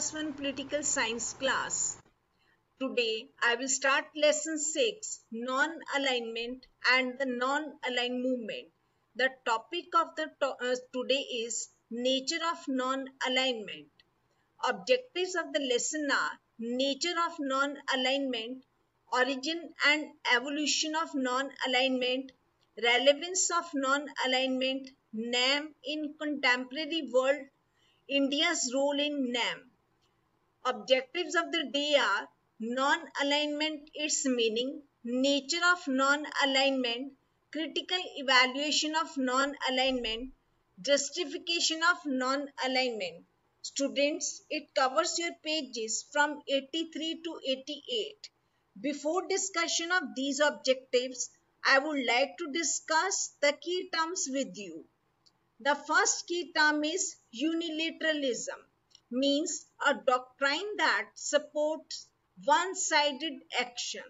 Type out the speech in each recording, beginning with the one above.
class 1 political science class. Today I will start lesson 6, non-alignment and the non-aligned movement. The topic of the today is nature of non-alignment. Objectives of the lesson are nature of non-alignment, origin and evolution of non-alignment, relevance of non-alignment, NAM in contemporary world, India's role in NAM. Objectives of the day are non-alignment, its meaning, nature of non-alignment, critical evaluation of non-alignment, justification of non-alignment. Students, it covers your pages from 83 to 88. Before discussion of these objectives, I would like to discuss the key terms with you. The first key term is unilateralism, means a doctrine that supports one-sided action.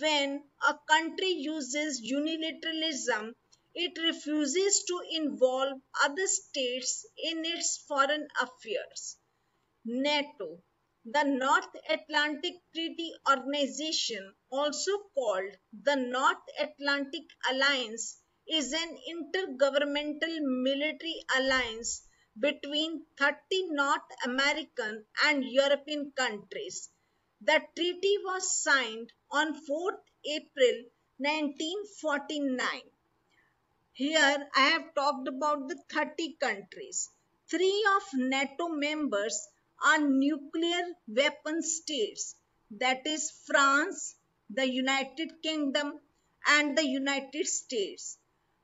When a country uses unilateralism, it refuses to involve other states in its foreign affairs. NATO, the North Atlantic Treaty Organization, also called the North Atlantic Alliance, is an intergovernmental military alliance between 30 North American and European countries. The treaty was signed on 4th April 1949. Here I have talked about the 30 countries. 3 of NATO members are nuclear weapon states, that is France, the United Kingdom and the United States.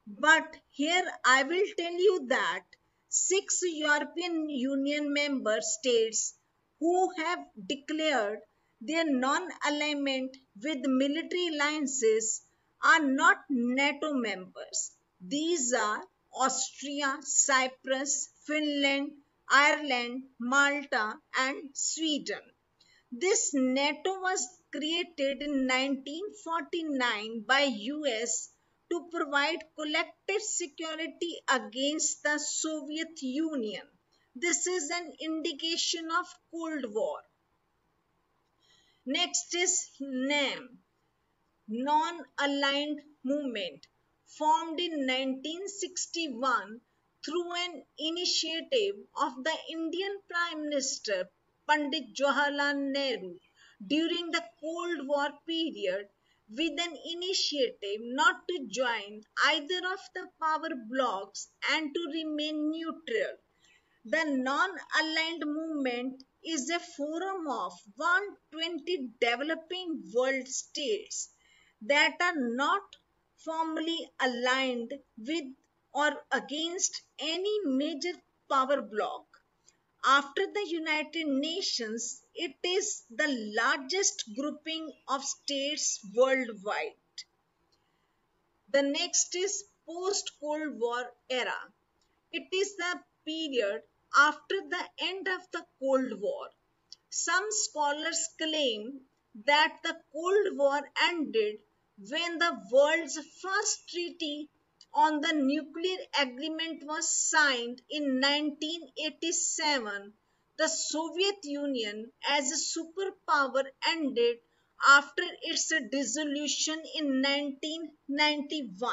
But here I will tell you that 6 European Union member states who have declared their non-alignment with military alliances are not NATO members. These are Austria, Cyprus, Finland, Ireland, Malta and Sweden. This NATO was created in 1949 by US to provide collective security against the Soviet Union. This is an indication of Cold War. Next is NAM, Non-Aligned Movement, formed in 1961 through an initiative of the Indian Prime Minister Pandit Jawaharlal Nehru during the Cold War period, with an initiative not to join either of the power blocs and to remain neutral. The non-aligned movement is a forum of 120 developing world states that are not formally aligned with or against any major power bloc. After the United Nations, it is the largest grouping of states worldwide. The next is post-Cold War era. It is the period after the end of the Cold War. Some scholars claim that the Cold War ended when the world's first treaty on the nuclear agreement was signed in 1987. The Soviet Union as a superpower ended after its dissolution in 1991.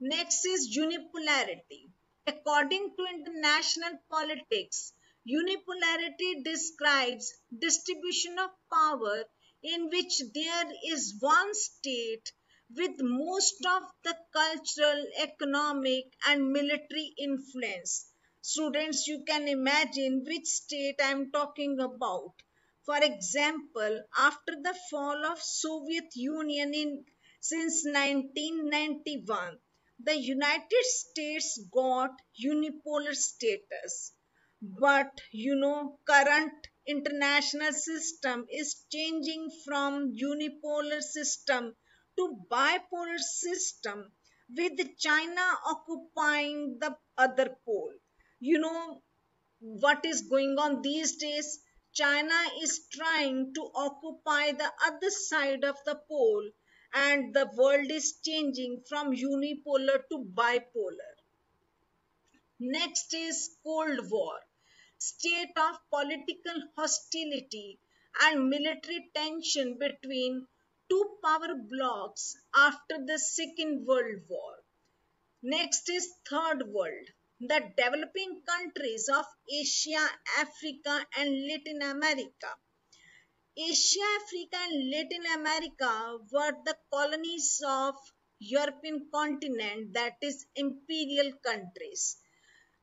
Next is unipolarity. According to international politics, unipolarity describes distribution of power in which there is one state with most of the cultural, economic and military influence. Students, you can imagine which state I am talking about. For example, after the fall of Soviet Union since 1991, the United States got unipolar status. But you know, current international system is changing from unipolar system to bipolar system, with China occupying the other pole. You know what is going on these days? China is trying to occupy the other side of the pole, and the world is changing from unipolar to bipolar. Next is Cold War. state of political hostility and military tension between two power blocs after the Second World War. Next is Third World, the developing countries of Asia, Africa and Latin America. Asia, Africa and Latin America were the colonies of European continent, that is imperial countries.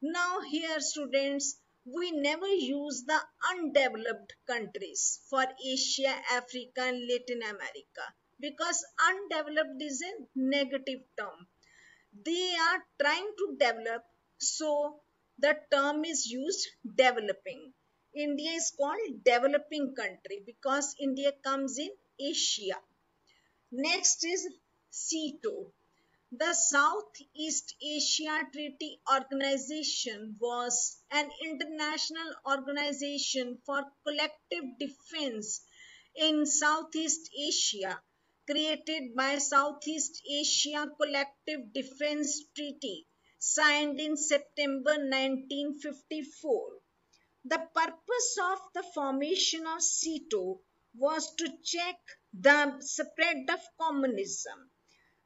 Now here students, we never use the undeveloped countries for Asia, Africa and Latin America because undeveloped is a negative term. They are trying to develop, so the term is used developing. India is called developing country because India comes in Asia. Next is SEATO. The Southeast Asia Treaty Organization was an international organization for collective defense in Southeast Asia, created by Southeast Asia Collective Defense Treaty, signed in September 1954. The purpose of the formation of SEATO was to check the spread of communism.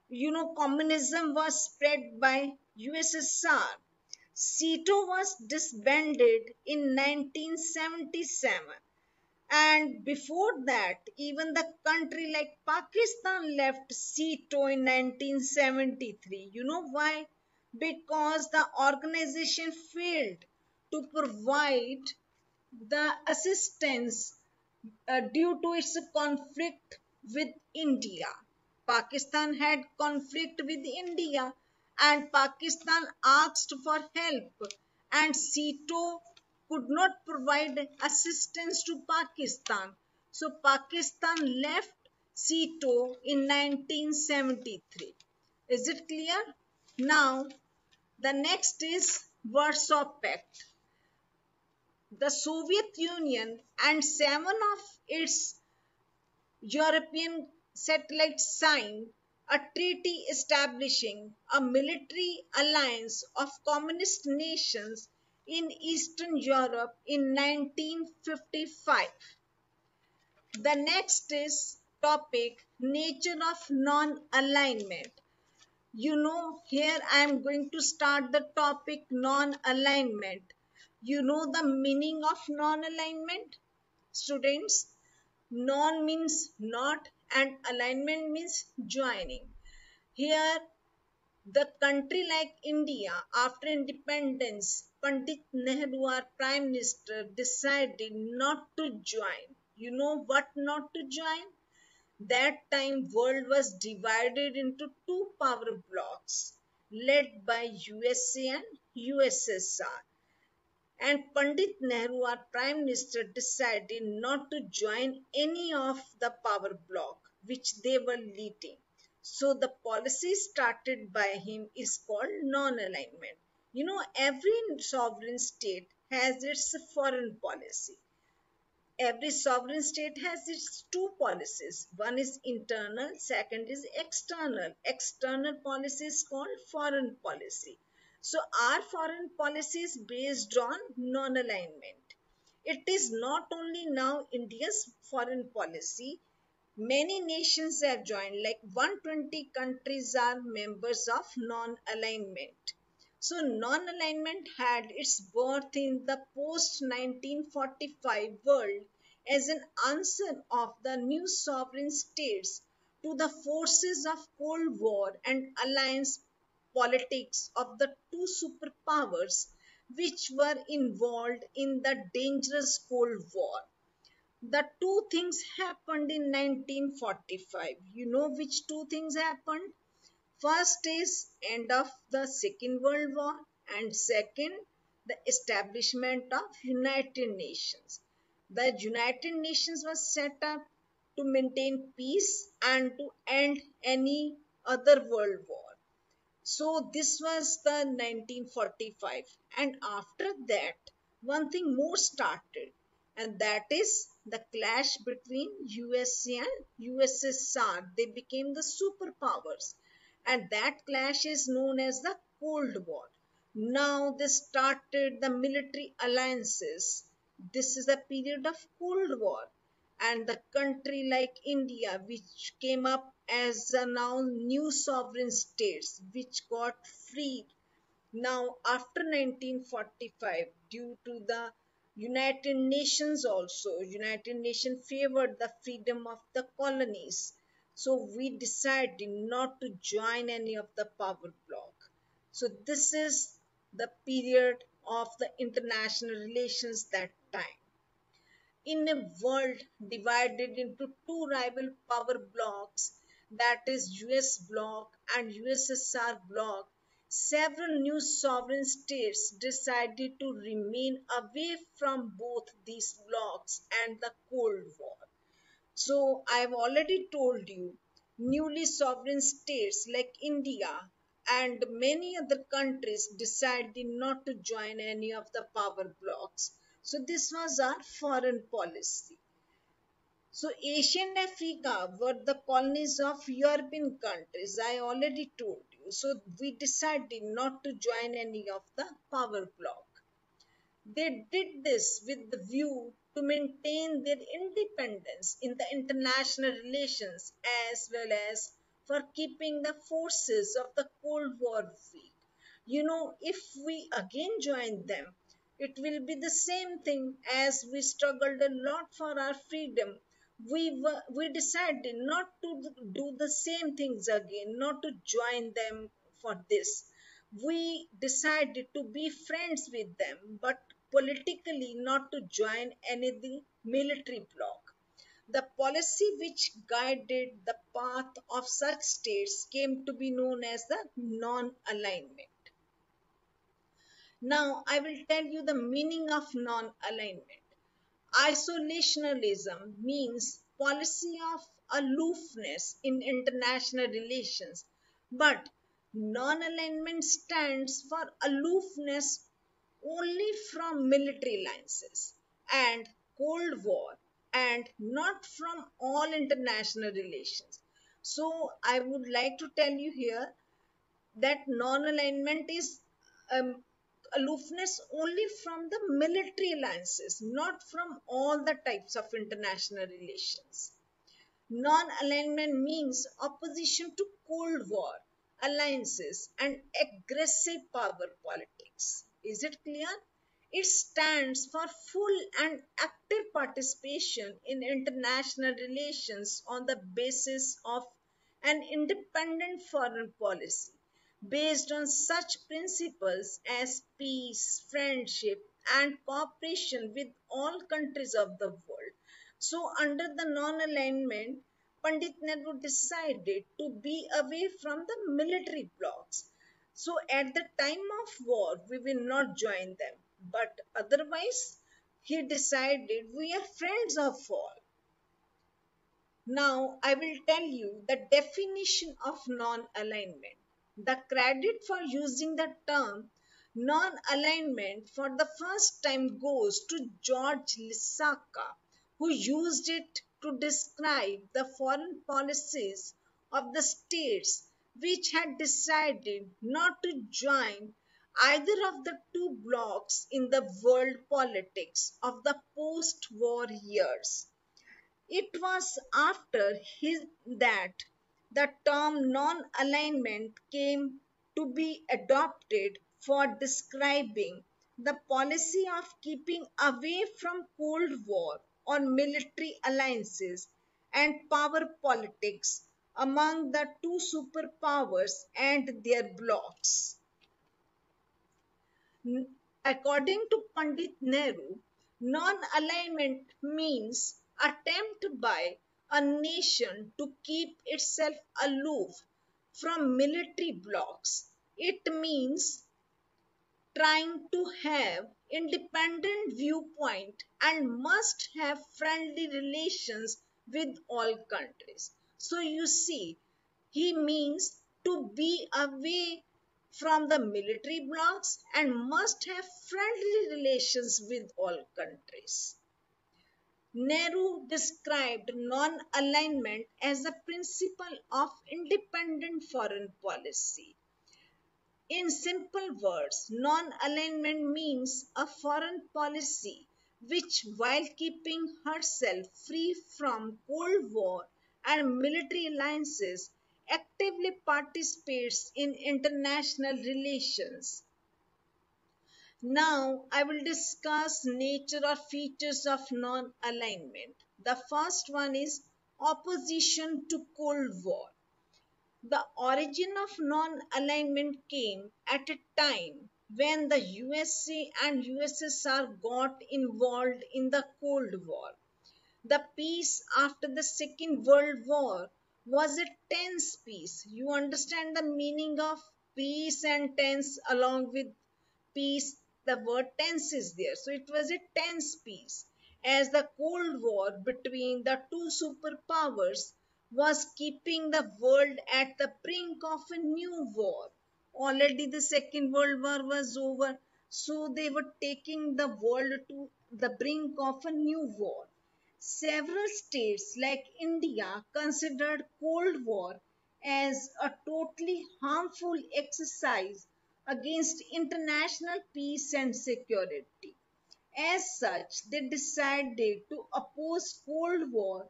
You know, communism was spread by USSR. SEATO was disbanded in 1977. And before that, even the country like Pakistan left SEATO in 1973. You know why? Because the organization failed to provide the assistance due to its conflict with India. Pakistan had conflict with India and Pakistan asked for help, and SEATO could not provide assistance to Pakistan. So Pakistan left SEATO in 1973. Is it clear? Now the next is Warsaw Pact. The Soviet Union and 7 of its European satellite signed a treaty establishing a military alliance of communist nations in Eastern Europe in 1955. The next is topic, nature of non-alignment. You know, here I am going to start the topic non-alignment. You know the meaning of non-alignment, students? Non means not, and alignment means joining. Here, the country like India, after independence, Pandit Nehru, our Prime Minister, decided not to join. You know what not to join? That time, world was divided into two power blocks, led by USA and USSR. And Pandit Nehru, our Prime Minister, decided not to join any of the power bloc which they were leading. So the policy started by him is called non-alignment. You know, every sovereign state has its foreign policy. Every sovereign state has its two policies. One is internal, second is external. External policy is called foreign policy. So our foreign policy is based on non-alignment. It is not only now India's foreign policy. Many nations have joined, like 120 countries are members of non-alignment. So non-alignment had its birth in the post-1945 world as an answer of the new sovereign states to the forces of Cold War and alliance politics of the two superpowers which were involved in the dangerous Cold War. The two things happened in 1945. You know which two things happened? First is end of the Second World War, and second, the establishment of United Nations. The United Nations was set up to maintain peace and to end any other world war. So this was the 1945, and after that one thing more started, and that is the clash between USA and USSR. They became the superpowers, and that clash is known as the Cold War. Now they started the military alliances. This is a period of Cold War, and the country like India, which came up as a now new sovereign states, which got freed. Now after 1945, due to the United Nations also, United Nations favored the freedom of the colonies. So we decided not to join any of the power bloc. So this is the period of the international relations that time. In a world divided into two rival power blocs, that is US bloc and USSR bloc, several new sovereign states decided to remain away from both these blocs and the Cold War. So I have already told you, newly sovereign states like India and many other countries decided not to join any of the power blocs. So this was our foreign policy. So Asia and Africa were the colonies of European countries. I already told you. So we decided not to join any of the power bloc. They did this with the view to maintain their independence in the international relations as well as for keeping the forces of the Cold War weak. You know, if we again join them, it will be the same thing as we struggled a lot for our freedom. We decided not to do the same things again, not to join them for this. We decided to be friends with them, but politically not to join any military bloc. The policy which guided the path of such states came to be known as the non-alignment. Now, I will tell you the meaning of non-alignment. Isolationism means policy of aloofness in international relations, but non-alignment stands for aloofness only from military alliances and Cold War and not from all international relations. So, I would like to tell you here that non-alignment is aloofness only from the military alliances, not from all the types of international relations. Non-alignment means opposition to Cold War, alliances and aggressive power politics. Is it clear? It stands for full and active participation in international relations on the basis of an independent foreign policy, based on such principles as peace, friendship and cooperation with all countries of the world. So under the non-alignment, Pandit Nehru decided to be away from the military blocs. So at the time of war, we will not join them. But otherwise, he decided we are friends of all. Now I will tell you the definition of non-alignment. The credit for using the term non-alignment for the first time goes to George Lissaka, who used it to describe the foreign policies of the states which had decided not to join either of the two blocs in the world politics of the post-war years. It was after that the term non-alignment came to be adopted for describing the policy of keeping away from Cold War or military alliances and power politics among the two superpowers and their blocs. According to Pandit Nehru, non-alignment means attempt by a nation to keep itself aloof from military blocs. It means trying to have independent viewpoint and must have friendly relations with all countries. So you see, he means to be away from the military blocs and must have friendly relations with all countries. Nehru described non-alignment as a principle of independent foreign policy. In simple words, non-alignment means a foreign policy which, while keeping herself free from Cold War and military alliances, actively participates in international relations. Now, I will discuss nature or features of non-alignment. The first one is opposition to Cold War. The origin of non-alignment came at a time when the USA and USSR got involved in the Cold War. The peace after the Second World War was a tense peace. You understand the meaning of peace and tense. Along with peace, the word tense is there. So it was a tense peace, as the Cold War between the two superpowers was keeping the world at the brink of a new war. Already the Second World War was over, so they were taking the world to the brink of a new war. Several states like India considered Cold War as a totally harmful exercise against international peace and security. As such, they decided to oppose Cold War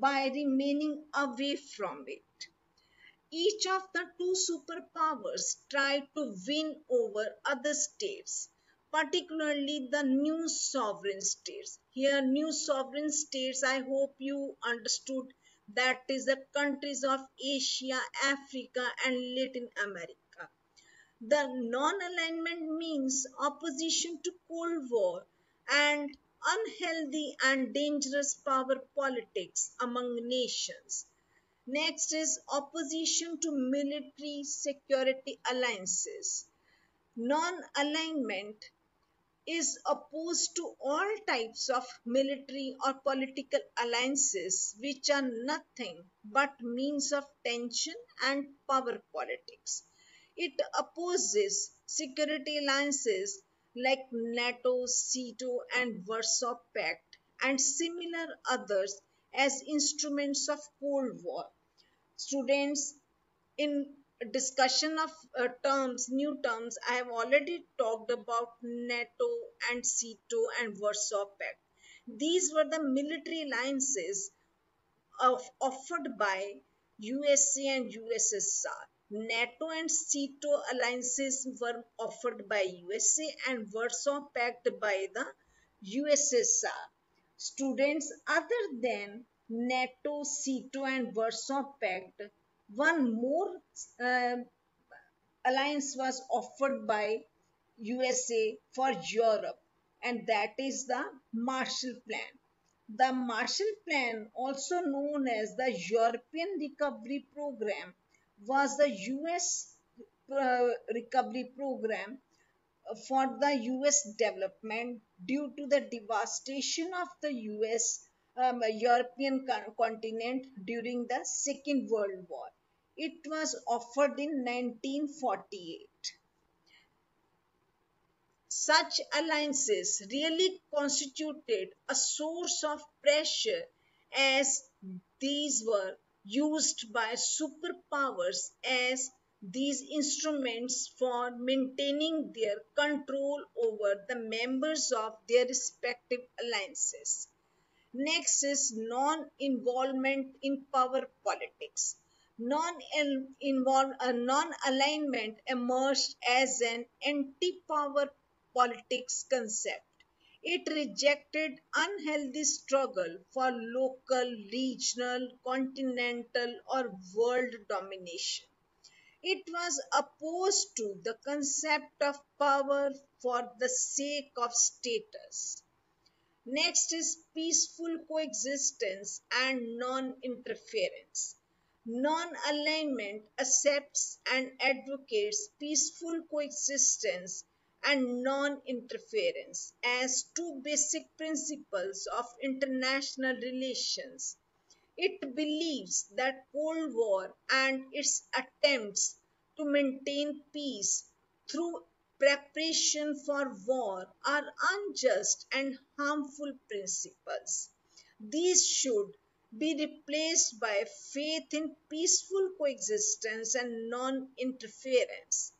by remaining away from it. Each of the two superpowers tried to win over other states, particularly the new sovereign states. Here, new sovereign states, I hope you understood, that is the countries of Asia, Africa and Latin America. The non-alignment means opposition to Cold War and unhealthy and dangerous power politics among nations. Next is opposition to military security alliances. Non-alignment is opposed to all types of military or political alliances which are nothing but means of tension and power politics. It opposes security alliances like NATO, SEATO and Warsaw Pact and similar others as instruments of Cold War. Students, in discussion of new terms, I have already talked about NATO and SEATO and Warsaw Pact. These were the military alliances offered by USA and USSR. NATO and SEATO alliances were offered by USA and Warsaw Pact by the USSR. Students, other than NATO, SEATO and Warsaw Pact, one more alliance was offered by USA for Europe, and that is the Marshall Plan. The Marshall Plan, also known as the European Recovery Program, was the US recovery program for the US development due to the devastation of the US European continent during the Second World War. It was offered in 1948. Such alliances really constituted a source of pressure, as these were used by superpowers as these instruments for maintaining their control over the members of their respective alliances. Next is non-involvement in power politics. Non-alignment emerged as an anti-power politics concept. It rejected unhealthy struggle for local, regional, continental or world domination. It was opposed to the concept of power for the sake of status. Next is peaceful coexistence and non-interference. Non-alignment accepts and advocates peaceful coexistence and non-interference as two basic principles of international relations. It believes that Cold War and its attempts to maintain peace through preparation for war are unjust and harmful principles. These should be replaced by faith in peaceful coexistence and non-interference.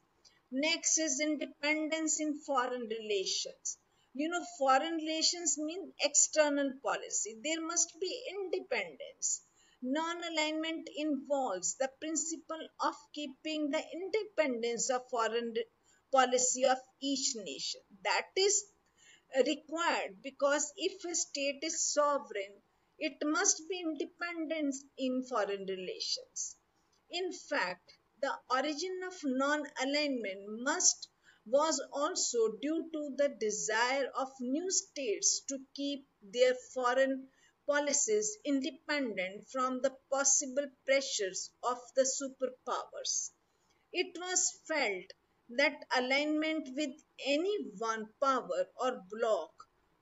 Next is independence in foreign relations. You know, foreign relations mean external policy. There must be independence. Non-alignment involves the principle of keeping the independence of foreign policy of each nation. That is required because if a state is sovereign, it must be independent in foreign relations. In fact, the origin of non-alignment was also due to the desire of new states to keep their foreign policies independent from the possible pressures of the superpowers. It was felt that alignment with any one power or bloc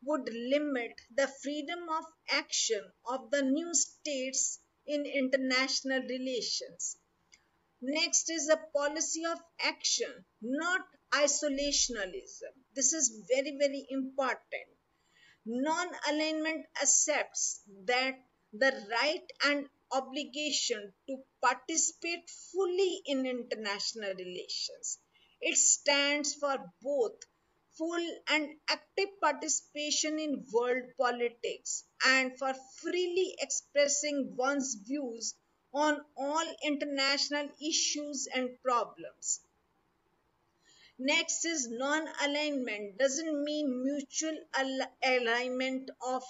would limit the freedom of action of the new states in international relations. Next is a policy of action, not isolationism. This is very, very important. Non-alignment accepts that the right and obligation to participate fully in international relations. It stands for both full and active participation in world politics and for freely expressing one's views on all international issues and problems. Next is non-alignment doesn't mean mutual alignment of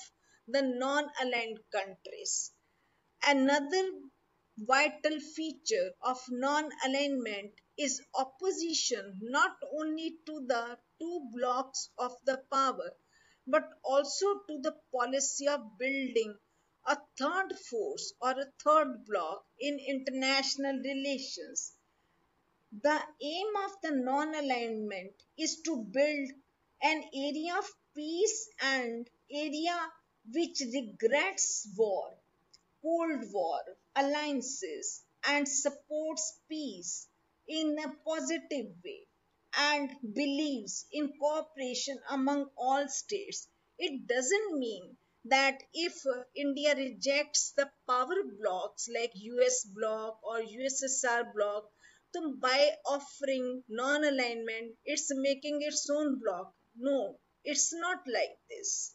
the non-aligned countries. Another vital feature of non-alignment is opposition not only to the two blocks of the power but also to the policy of building a third force or a third block in international relations. The aim of the non-alignment is to build an area of peace and area which regrets war, Cold War, alliances and supports peace in a positive way and believes in cooperation among all states. It doesn't mean that if India rejects the power blocks like US bloc or USSR bloc, so by offering non-alignment, it's making its own block. No, it's not like this.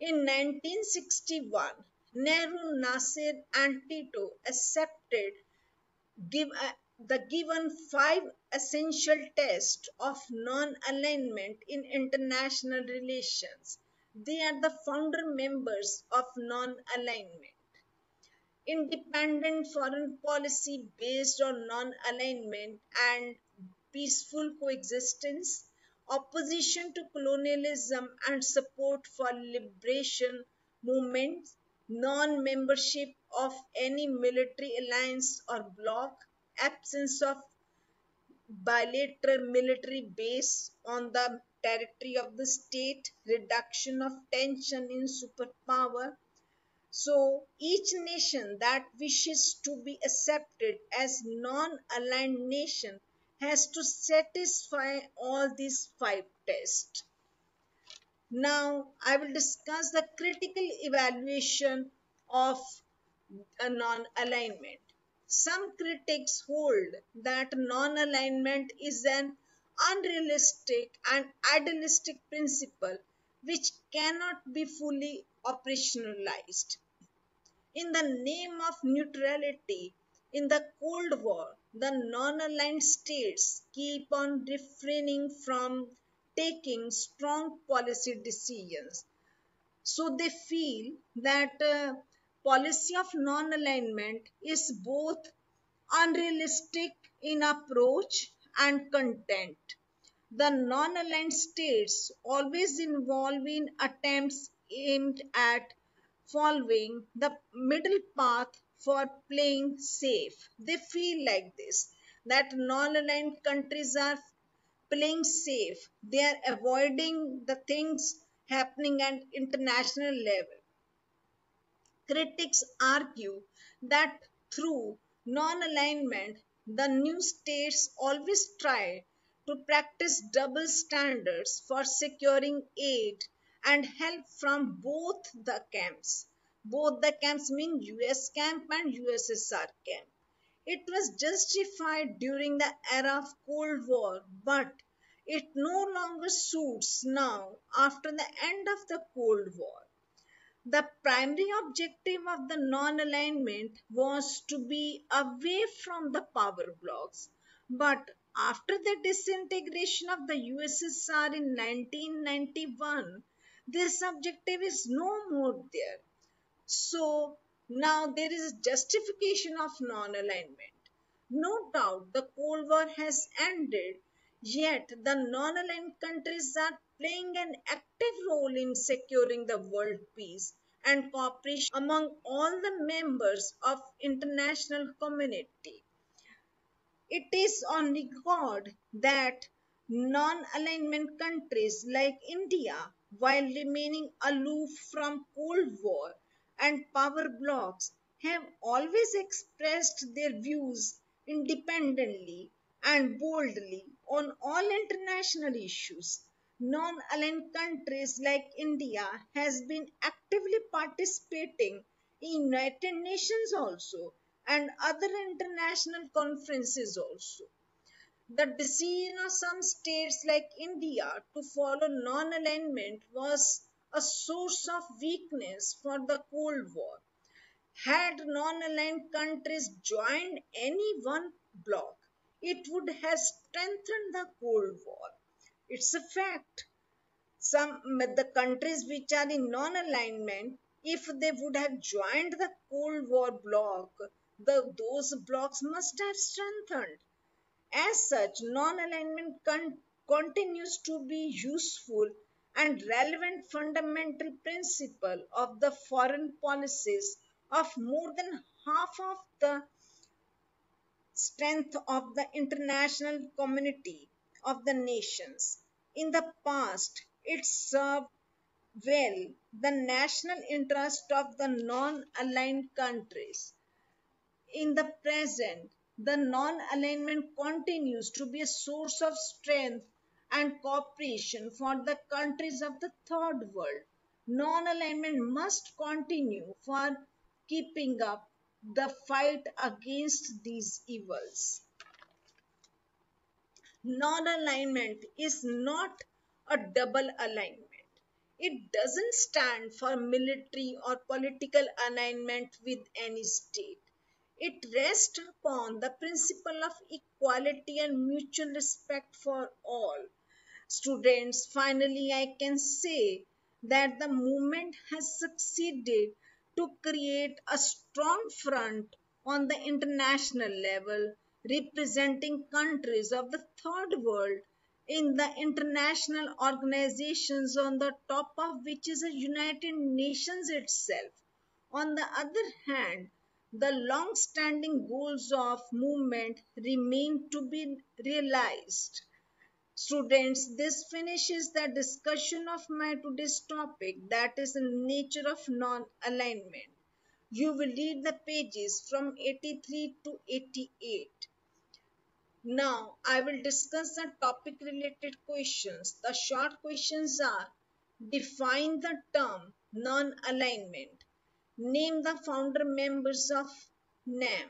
In 1961, Nehru, Nasser and Tito accepted the given 5 essential tests of non-alignment in international relations. They are the founder members of non-alignment. Independent foreign policy based on non-alignment and peaceful coexistence, opposition to colonialism and support for liberation movements, non-membership of any military alliance or bloc, absence of bilateral military base on the territory of the state, reduction of tension in superpower. So, each nation that wishes to be accepted as non-aligned nation has to satisfy all these 5 tests. Now, I will discuss the critical evaluation of a non-alignment. Some critics hold that non-alignment is an unrealistic and idealistic principle which cannot be fully operationalized. In the name of neutrality, in the Cold War, the non-aligned states keep on refraining from taking strong policy decisions. So they feel that policy of non-alignment is both unrealistic in approach and content. The non-aligned states always involve in attempts aimed at following the middle path for playing safe. They feel like this, that non-aligned countries are playing safe. They are avoiding the things happening at international level. Critics argue that through non-alignment, the new states always try to practice double standards for securing aid and help from both the camps. Both the camps mean US camp and USSR camp. It was justified during the era of Cold War, but it no longer suits now after the end of the Cold War. The primary objective of the non-alignment was to be away from the power blocs, but after the disintegration of the USSR in 1991, this objective is no more there. So now there is justification of non-alignment. No doubt the Cold War has ended, yet the non-aligned countries are playing an active role in securing the world peace and cooperation among all the members of international community. It is on record that non-alignment countries like India, while remaining aloof from Cold War and power blocs, have always expressed their views independently and boldly on all international issues. Non-aligned countries like India has been actively participating in United Nations also and other international conferences also. The decision of some states like India to follow non-alignment was a source of weakness for the Cold War. Had non-aligned countries joined any one bloc, it would have strengthened the Cold War. It's a fact. The countries which are in non-alignment, if they would have joined the Cold War bloc, those blocs must have strengthened. As such, non-alignment continues to be useful and relevant fundamental principle of the foreign policies of more than half of the strength of the international community of the nations. In the past, it served well the national interest of the non-aligned countries. In the present, the non-alignment continues to be a source of strength and cooperation for the countries of the third world. Non-alignment must continue for keeping up the fight against these evils. Non-alignment is not a double alignment. It doesn't stand for military or political alignment with any state. It rests upon the principle of equality and mutual respect for all. Students, finally, I can say that the movement has succeeded to create a strong front on the international level, representing countries of the third world in the international organizations, on the top of which is the United Nations itself. On the other hand, the long-standing goals of movement remain to be realized. Students, this finishes the discussion of my today's topic, that is the nature of non-alignment. You will read the pages from 83 to 88. Now, I will discuss the topic-related questions. The short questions are: define the term non-alignment. Name the founder members of NAM.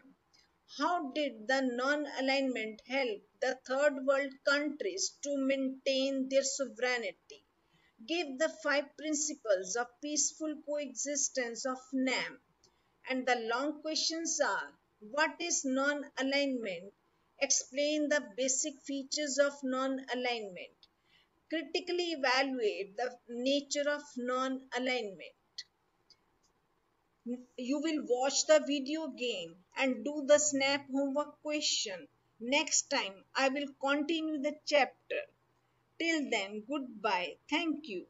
How did the non-alignment help the third world countries to maintain their sovereignty? Give the 5 principles of peaceful coexistence of NAM. And the long questions are: what is non-alignment? Explain the basic features of non-alignment. Critically evaluate the nature of non-alignment. You will watch the video again and do the snap homework question. Next time, I will continue the chapter. Till then, goodbye. Thank you.